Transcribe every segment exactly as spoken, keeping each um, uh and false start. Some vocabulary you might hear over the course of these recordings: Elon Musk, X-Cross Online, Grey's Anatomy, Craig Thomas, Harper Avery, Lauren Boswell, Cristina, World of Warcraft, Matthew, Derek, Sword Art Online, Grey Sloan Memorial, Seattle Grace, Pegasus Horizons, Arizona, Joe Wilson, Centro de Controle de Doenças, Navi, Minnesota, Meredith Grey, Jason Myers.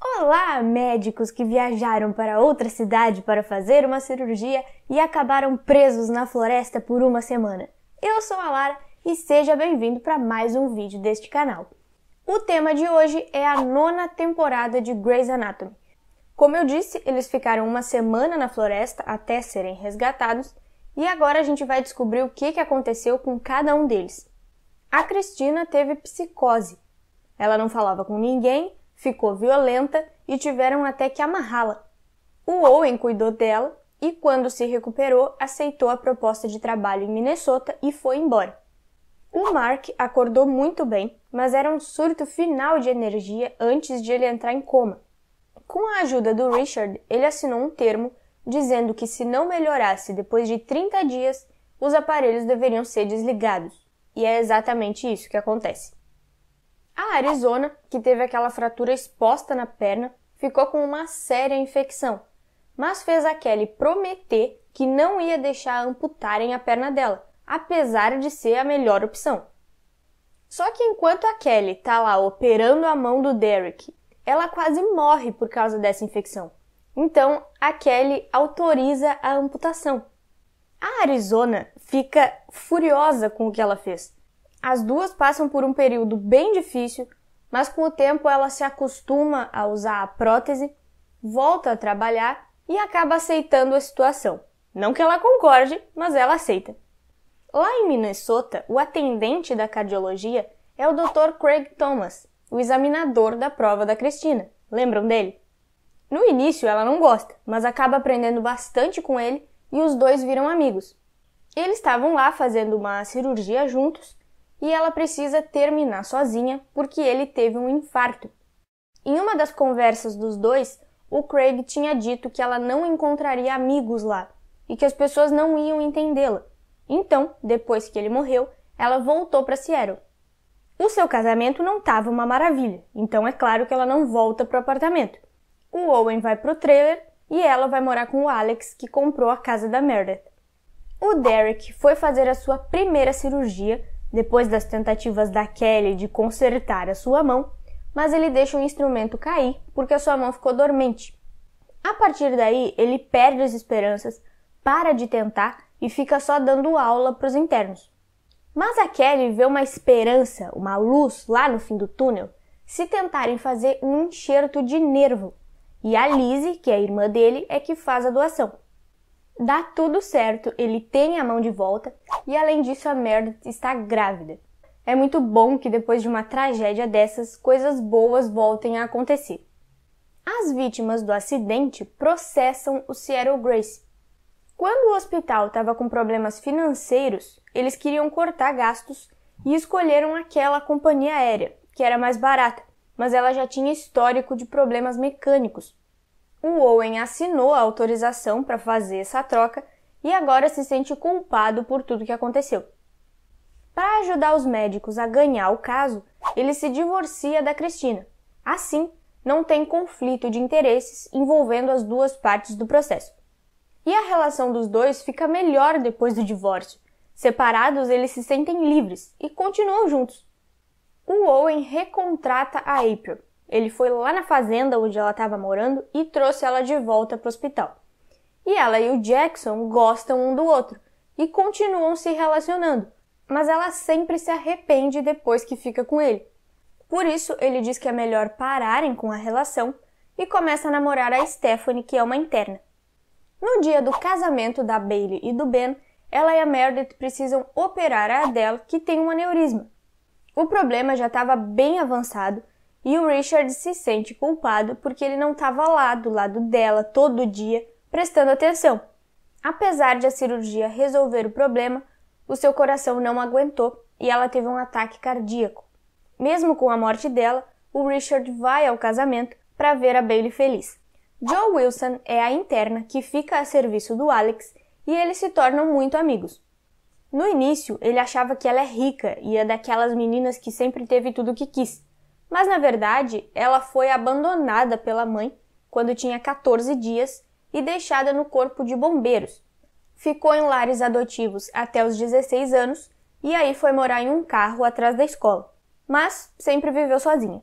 Olá, médicos que viajaram para outra cidade para fazer uma cirurgia e acabaram presos na floresta por uma semana. Eu sou a Lara e seja bem-vindo para mais um vídeo deste canal. O tema de hoje é a nona temporada de Grey's Anatomy. Como eu disse, eles ficaram uma semana na floresta até serem resgatados e agora a gente vai descobrir o que aconteceu com cada um deles. A Cristina teve psicose. Ela não falava com ninguém, ficou violenta e tiveram até que amarrá-la. O Owen cuidou dela e, quando se recuperou, aceitou a proposta de trabalho em Minnesota e foi embora. O Mark acordou muito bem, mas era um surto final de energia antes de ele entrar em coma. Com a ajuda do Richard, ele assinou um termo dizendo que, se não melhorasse depois de trinta dias, os aparelhos deveriam ser desligados. E é exatamente isso que acontece. A Arizona, que teve aquela fratura exposta na perna, ficou com uma séria infecção, mas fez a Kelly prometer que não ia deixar amputarem a perna dela, apesar de ser a melhor opção. Só que enquanto a Kelly tá lá operando a mão do Derek, ela quase morre por causa dessa infecção. Então, a Kelly autoriza a amputação. A Arizona fica furiosa com o que ela fez. As duas passam por um período bem difícil, mas com o tempo ela se acostuma a usar a prótese, volta a trabalhar e acaba aceitando a situação. Não que ela concorde, mas ela aceita. Lá em Minnesota, o atendente da cardiologia é o doutor Craig Thomas, o examinador da prova da Cristina. Lembram dele? No início ela não gosta, mas acaba aprendendo bastante com ele e os dois viram amigos. Eles estavam lá fazendo uma cirurgia juntos e ela precisa terminar sozinha porque ele teve um infarto. Em uma das conversas dos dois, o Craig tinha dito que ela não encontraria amigos lá e que as pessoas não iam entendê-la. Então, depois que ele morreu, ela voltou para Seattle. O seu casamento não estava uma maravilha, então é claro que ela não volta para o apartamento. O Owen vai para o trailer e ela vai morar com o Alex, que comprou a casa da Meredith. O Derek foi fazer a sua primeira cirurgia, depois das tentativas da Kelly de consertar a sua mão, mas ele deixa o instrumento cair porque a sua mão ficou dormente. A partir daí, ele perde as esperanças, para de tentar e fica só dando aula para os internos. Mas a Kelly vê uma esperança, uma luz lá no fim do túnel, se tentarem fazer um enxerto de nervo. E a Lizzie, que é a irmã dele, é que faz a doação. Dá tudo certo, ele tem a mão de volta e, além disso, a Meredith está grávida. É muito bom que, depois de uma tragédia dessas, coisas boas voltem a acontecer. As vítimas do acidente processam o Seattle Grace. Quando o hospital estava com problemas financeiros, eles queriam cortar gastos e escolheram aquela companhia aérea, que era mais barata, mas ela já tinha histórico de problemas mecânicos. O Owen assinou a autorização para fazer essa troca e agora se sente culpado por tudo que aconteceu. Para ajudar os médicos a ganhar o caso, ele se divorcia da Cristina. Assim, não tem conflito de interesses envolvendo as duas partes do processo. E a relação dos dois fica melhor depois do divórcio. Separados, eles se sentem livres e continuam juntos. O Owen recontrata a April. Ele foi lá na fazenda onde ela estava morando e trouxe ela de volta para o hospital. E ela e o Jackson gostam um do outro e continuam se relacionando, mas ela sempre se arrepende depois que fica com ele. Por isso, ele diz que é melhor pararem com a relação e começa a namorar a Stephanie, que é uma interna. No dia do casamento da Bailey e do Ben, ela e a Meredith precisam operar a Adele, que tem um aneurisma. O problema já estava bem avançado e o Richard se sente culpado porque ele não estava lá do lado dela todo dia, prestando atenção. Apesar de a cirurgia resolver o problema, o seu coração não aguentou e ela teve um ataque cardíaco. Mesmo com a morte dela, o Richard vai ao casamento para ver a Bailey feliz. Joe Wilson é a interna que fica a serviço do Alex e eles se tornam muito amigos. No início, ele achava que ela é rica e é daquelas meninas que sempre teve tudo o que quis, mas na verdade ela foi abandonada pela mãe quando tinha quatorze dias e deixada no corpo de bombeiros. Ficou em lares adotivos até os dezesseis anos e aí foi morar em um carro atrás da escola, mas sempre viveu sozinha.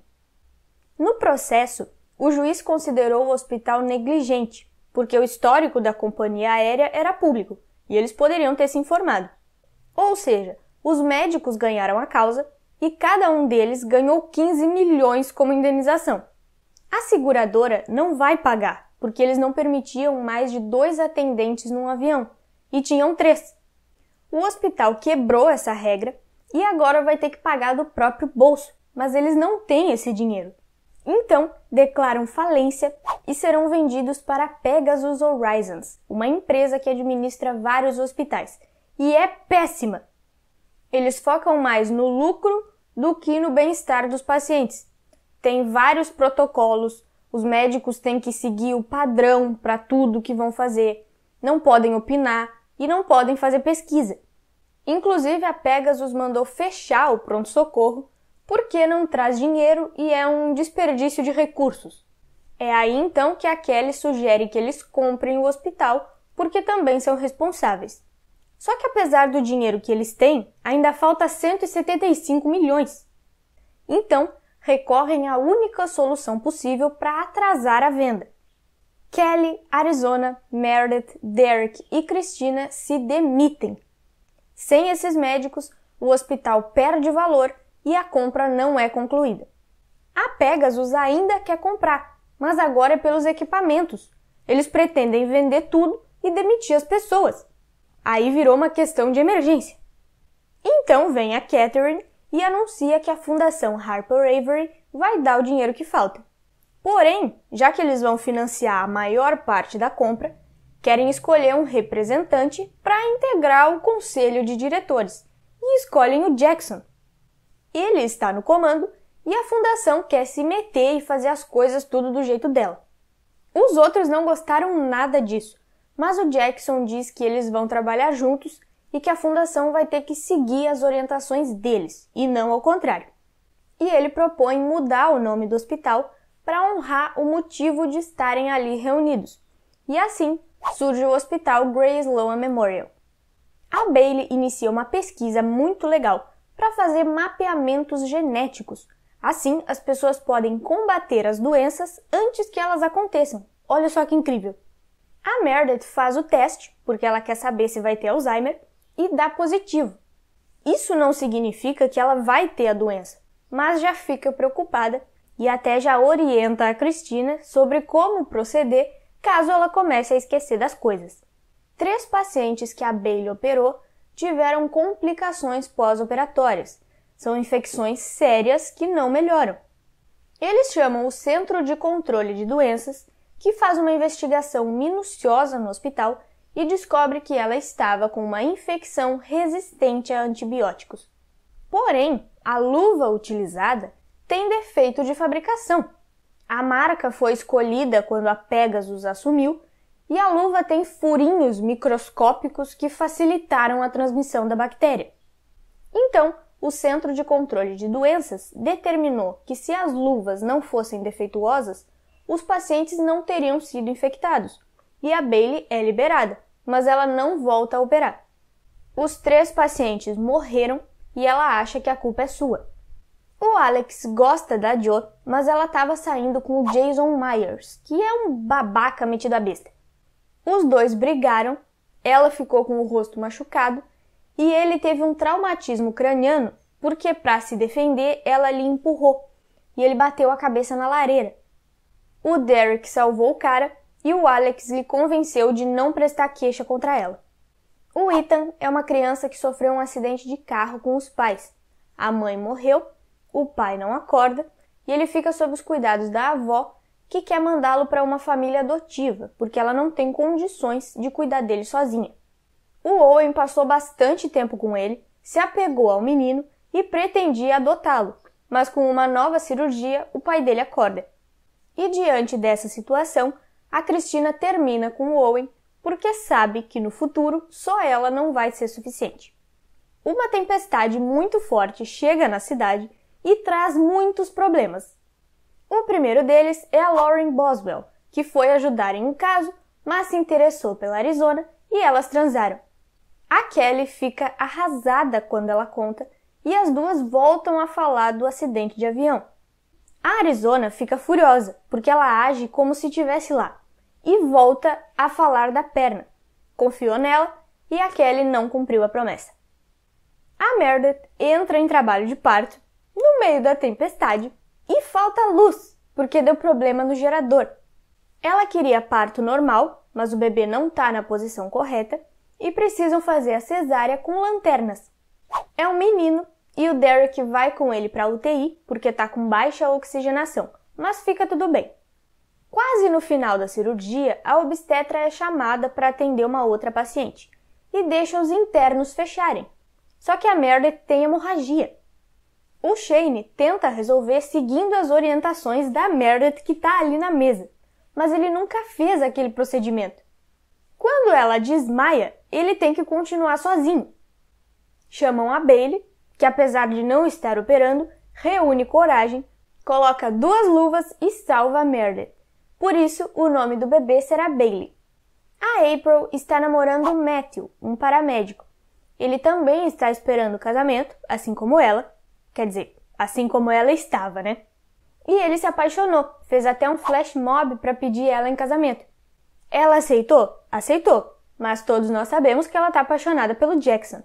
No processo, O juiz considerou o hospital negligente, porque o histórico da companhia aérea era público e eles poderiam ter se informado. Ou seja, os médicos ganharam a causa e cada um deles ganhou quinze milhões como indenização. A seguradora não vai pagar, porque eles não permitiam mais de dois atendentes num avião, e tinham três. O hospital quebrou essa regra e agora vai ter que pagar do próprio bolso, mas eles não têm esse dinheiro. Então, declaram falência e serão vendidos para a Pegasus Horizons, uma empresa que administra vários hospitais, e é péssima! Eles focam mais no lucro do que no bem-estar dos pacientes. Tem vários protocolos, os médicos têm que seguir o padrão para tudo que vão fazer, não podem opinar e não podem fazer pesquisa. Inclusive, a Pegasus mandou fechar o pronto-socorro porque não traz dinheiro e é um desperdício de recursos. É aí então que a Kelly sugere que eles comprem o hospital porque também são responsáveis. Só que apesar do dinheiro que eles têm, ainda falta cento e setenta e cinco milhões. Então, recorrem à única solução possível para atrasar a venda. Kelly, Arizona, Meredith, Derek e Cristina se demitem. Sem esses médicos, o hospital perde valor e a compra não é concluída. A Pegasus ainda quer comprar, mas agora é pelos equipamentos. Eles pretendem vender tudo e demitir as pessoas. Aí virou uma questão de emergência. Então vem a Catherine e anuncia que a Fundação Harper Avery vai dar o dinheiro que falta. Porém, já que eles vão financiar a maior parte da compra, querem escolher um representante para integrar o conselho de diretores e escolhem o Jackson. Ele está no comando e a fundação quer se meter e fazer as coisas tudo do jeito dela. Os outros não gostaram nada disso. Mas o Jackson diz que eles vão trabalhar juntos e que a fundação vai ter que seguir as orientações deles, e não ao contrário. E ele propõe mudar o nome do hospital para honrar o motivo de estarem ali reunidos. E assim surge o Hospital Grey Sloan Memorial. A Bailey inicia uma pesquisa muito legal para fazer mapeamentos genéticos. Assim, as pessoas podem combater as doenças antes que elas aconteçam. Olha só que incrível! A Meredith faz o teste, porque ela quer saber se vai ter Alzheimer, e dá positivo. Isso não significa que ela vai ter a doença, mas já fica preocupada e até já orienta a Cristina sobre como proceder caso ela comece a esquecer das coisas. Três pacientes que a Bailey operou tiveram complicações pós-operatórias. São infecções sérias que não melhoram. Eles chamam o Centro de Controle de Doenças, que faz uma investigação minuciosa no hospital e descobre que ela estava com uma infecção resistente a antibióticos. Porém, a luva utilizada tem defeito de fabricação. A marca foi escolhida quando a Pegasus assumiu e a luva tem furinhos microscópicos que facilitaram a transmissão da bactéria. Então, o Centro de Controle de Doenças determinou que se as luvas não fossem defeituosas, os pacientes não teriam sido infectados, e a Bailey é liberada, mas ela não volta a operar. Os três pacientes morreram e ela acha que a culpa é sua. O Alex gosta da Jo, mas ela estava saindo com o Jason Myers, que é um babaca metido a besta. Os dois brigaram, ela ficou com o rosto machucado, e ele teve um traumatismo craniano porque, para se defender, ela lhe empurrou, e ele bateu a cabeça na lareira. O Derek salvou o cara e o Alex lhe convenceu de não prestar queixa contra ela. O Ethan é uma criança que sofreu um acidente de carro com os pais. A mãe morreu, o pai não acorda e ele fica sob os cuidados da avó, que quer mandá-lo para uma família adotiva, porque ela não tem condições de cuidar dele sozinha. O Owen passou bastante tempo com ele, se apegou ao menino e pretendia adotá-lo, mas com uma nova cirurgia o pai dele acorda. E diante dessa situação, a Cristina termina com o Owen porque sabe que no futuro só ela não vai ser suficiente. Uma tempestade muito forte chega na cidade e traz muitos problemas. O primeiro deles é a Lauren Boswell, que foi ajudar em um caso, mas se interessou pela Arizona e elas transaram. A Kelly fica arrasada quando ela conta e as duas voltam a falar do acidente de avião. A Arizona fica furiosa, porque ela age como se estivesse lá, e volta a falar da perna. Confiou nela e a Kelly não cumpriu a promessa. A Meredith entra em trabalho de parto, no meio da tempestade, e falta luz, porque deu problema no gerador. Ela queria parto normal, mas o bebê não está na posição correta, e precisam fazer a cesárea com lanternas. É um menino e o Derek vai com ele para a U T I porque está com baixa oxigenação, mas fica tudo bem. Quase no final da cirurgia, a obstetra é chamada para atender uma outra paciente e deixa os internos fecharem. Só que a Meredith tem hemorragia. O Shane tenta resolver seguindo as orientações da Meredith que está ali na mesa, mas ele nunca fez aquele procedimento. Quando ela desmaia, ele tem que continuar sozinho. Chamam a Bailey, que apesar de não estar operando, reúne coragem, coloca duas luvas e salva a Meredith. Por isso, o nome do bebê será Bailey. A April está namorando Matthew, um paramédico. Ele também está esperando o casamento, assim como ela. Quer dizer, assim como ela estava, né? E ele se apaixonou, fez até um flash mob para pedir ela em casamento. Ela aceitou? Aceitou, mas todos nós sabemos que ela está apaixonada pelo Jackson.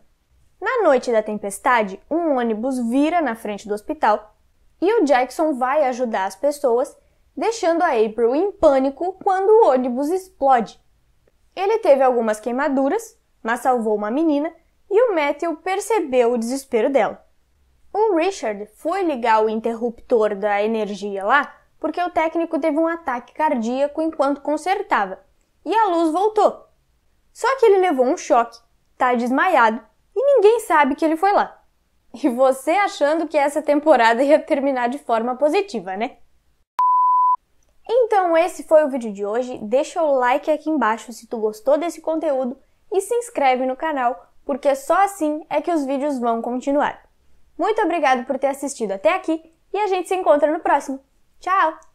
Na noite da tempestade, um ônibus vira na frente do hospital e o Jackson vai ajudar as pessoas, deixando a April em pânico quando o ônibus explode. Ele teve algumas queimaduras, mas salvou uma menina e o Matthew percebeu o desespero dela. O Richard foi ligar o interruptor da energia lá porque o técnico teve um ataque cardíaco enquanto consertava, e a luz voltou. Só que ele levou um choque, tá desmaiado, e ninguém sabe que ele foi lá. E você achando que essa temporada ia terminar de forma positiva, né? Então esse foi o vídeo de hoje, deixa o like aqui embaixo se tu gostou desse conteúdo e se inscreve no canal, porque só assim é que os vídeos vão continuar. Muito obrigado por ter assistido até aqui e a gente se encontra no próximo. Tchau!